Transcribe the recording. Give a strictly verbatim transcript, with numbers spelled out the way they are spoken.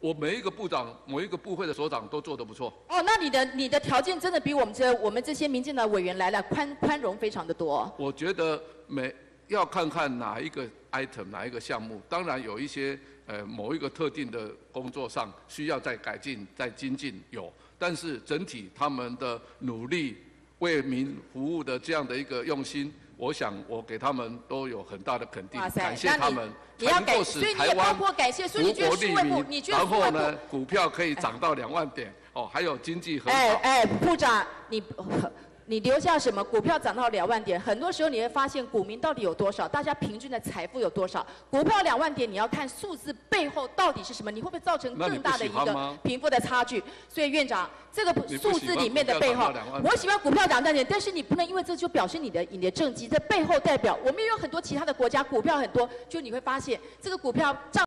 我每一个部长、某一个部会的所长都做得不错。哦，那你的你的条件真的比我们这我们这些民进党委员来了宽宽容非常的多。我觉得每要看看哪一个 item 哪一个项目，当然有一些呃某一个特定的工作上需要再改进、再精进有，但是整体他们的努力为民服务的这样的一个用心。 我想，我给他们都有很大的肯定，感谢他们。你要感谢，所以你也包括感谢，所以你觉得数位部，你觉得数位部，然后呢，股票可以涨到两万点，哦，还有经济很好。哎哎，部长，你你留下什么？股票涨到两万点，很多时候你会发现股民到底有多少，大家平均的财富有多少？股票两万点，你要看数字背后到底是什么，你会不会造成更大的一个贫富的差距？所以院长。 这个数字里面的背后，我喜欢股票涨到点，但是你不能因为这就表示你的你的政绩，这背后代表我们也有很多其他的国家股票很多，就你会发现这个股票涨。